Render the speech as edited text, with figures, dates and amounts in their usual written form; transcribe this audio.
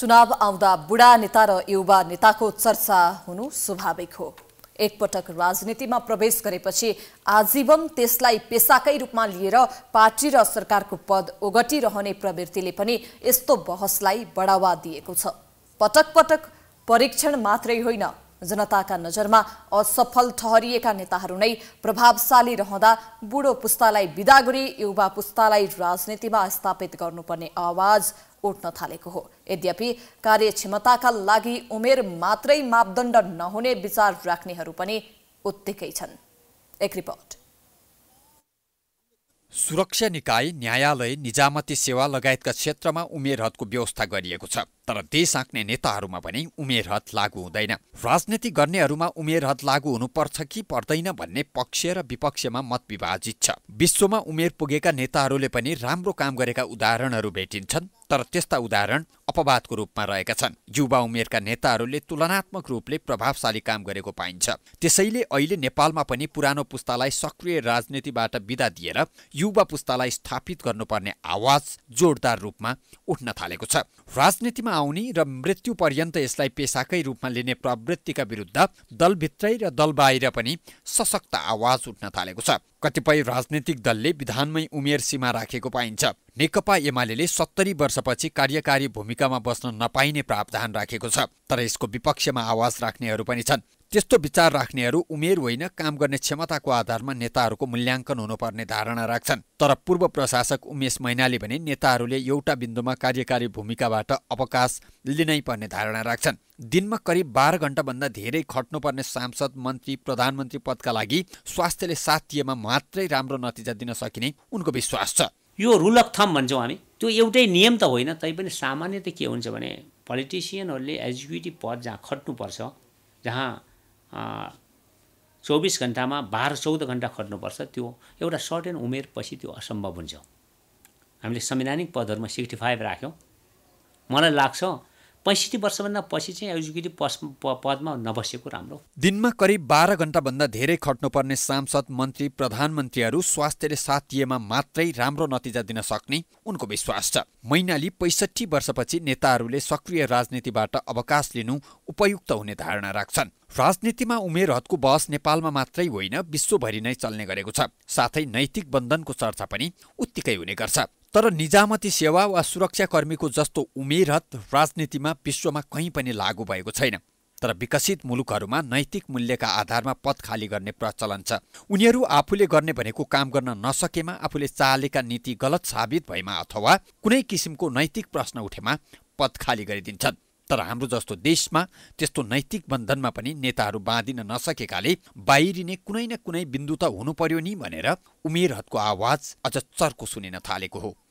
चुनाव आउँदा बुढा नेता र युवा नेताको चर्चा हुनु स्वाभाविक हो। एकपटक राजनीतिमा प्रवेश गरेपछि आजीवन त्यसलाई पेसाकै रूपमा लिएर पार्टी र सरकारको पद ओगटिरहने प्रवृत्तिले पनि यस्तो बहसलाई बढावा दिएको छ। पटक पटक परीक्षण मात्रै होइन, जनताका नजरमा असफल ठहरिएका नेताहरू नै प्रभावशाली रहँदा बुढो पुस्तालाई बिदा गरी युवा पुस्तालाई राजनीतिमा स्थापित गर्नुपर्ने आवाज उठ्न थालेको हो। यद्यपि कार्यक्षमताका लागि उमेर मात्रै मापदण्ड नहुने विचार राख्नेहरू पनि उत्तिकै छन्। एक रिपोर्ट। सुरक्षा निकाय, न्यायालय, निजामती सेवा लगायतका क्षेत्रमा उमेर हदको व्यवस्था गरिएको छ, तर देश आँक्ने नेताहरूमा पनि उमेर हद लागू हुँदैन। राजनीति गर्नेहरूमा उमेर हद लागू हुनुपर्छ कि पर्दैन भन्ने पक्ष र विपक्षमा मत विभाजित छ। विश्वमा उमेर पुगेका नेताहरूले पनि राम्रो काम गरेका उदाहरणहरू भेटिन्छन्, तर त्यस्ता उदाहरण अपवादको रूपमा रहेका छन्। युवा उमेरका नेताहरूले तुलनात्मक रूपले प्रभावशाली काम गरेको पाइन्छ। त्यसैले अहिले नेपालमा पनि पुरानो पुस्तालाई सक्रिय राजनीतिबाट बिदा दिएर युवा पुस्तालाई स्थापित गर्नुपर्ने आवाज जोरदार रूपमा उठ्न थालेको छ। राजनीतिमा आउने र मृत्यु पर्यन्त यसलाई पेसाकै रूपमा लिने प्रवृत्तिका विरुद्ध दलभित्रै र दल बाहिर पनि सशक्त आवाज उठ्न थालेको छ। कतिपय राजनीतिक दलले विधानमै उमेर सीमा राखेको पाइन्छ। नेकपा एमालेले 70 वर्षपछि कार्यकारी भूमिकामा बस्न नपाइने प्रावधान राखेको छ, तर यसको विपक्षमा आवाज राख्नेहरू पनि छन्। त्यस्तो विचार राख्नेहरू उमेर होइन, काम गर्ने क्षमताको आधारमा नेताहरूको मूल्याङ्कन हुनुपर्ने धारणा राख्छन्। तर पूर्व प्रशासक उमेश मैनाले भने नेताहरूले एउटा बिन्दुमा कार्यकारी भूमिकाबाट अवकाश लिनै पर्ने धारणा राख्छन्। दिनमा करिब 12 घण्टाभन्दा धेरै खट्नुपर्ने सांसद, मन्त्री, प्रधानमन्त्री पदका लागि स्वास्थ्यले साथ दिएमा मात्रै राम्रो नतिजा दिन सकिने उनको विश्वास छ। यो रूल अफ थम भन्छौँ हामी, त्यो एउटै नियम त होइन, तैपनि सामान्य त के हुन्छ भने पोलिटिसियनहरूले एक्जिक्युटिभ पद जहाँ खट्नुपर्छ, जहाँ 24 घण्टामा 12-14 घण्टा खट्नुपर्छ, त्यो एउटा सर्टेन उमेरपछि त्यो असम्भव हुन्छ। हामीले संवैधानिक पदहरूमा 65 राख्यौँ। मलाई लाग्छ 65 वर्षभन्दा पछि चाहिँ एक्जिक्युटिभ पदमा नबसेको राम्रो। दिनमा करिब 12 घण्टाभन्दा धेरै खट्नुपर्ने सांसद, मन्त्री, प्रधानमन्त्रीहरू स्वास्थ्यले साथ दिएमा मात्रै राम्रो नतिजा दिन सक्ने उनको विश्वास छ। मैनाली 65 वर्षपछि नेताहरूले सक्रिय राजनीतिबाट अवकाश लिनु उपयुक्त हुने धारणा राख्छन्। राजनीतिमा उमेर हदको बहस नेपालमा मात्रै होइन, विश्वभरि नै चल्ने गरेको छ। साथै नैतिक बन्धनको चर्चा पनि उत्तिकै हुने गर्छ। तर निजामती सेवा वा सुरक्षाकर्मीको जस्तो उमेर हद राजनीतिमा विश्वमा कहीँ पनि लागू भएको छैन। तर विकसित मुलुकहरूमा नैतिक मूल्यका आधारमा पद खाली गर्ने प्रचलन छ। उनीहरू आफूले गर्ने भनेको काम गर्न नसकेमा, आफूले चालेका नीति गलत साबित भएमा अथवा कुनै किसिमको नैतिक प्रश्न उठेमा पद खाली गरिदिन्छन्। तर हाम्रो जस्तो देशमा त्यस्तो नैतिक बन्धनमा पनि नेताहरू बाँधिन नसकेकाले बाहिरिने कुनै न कुनै बिन्दु त हुनु पर्यो नि भनेर उमेर हदको आवाज अझ चर्को सुनिन थालेको हो।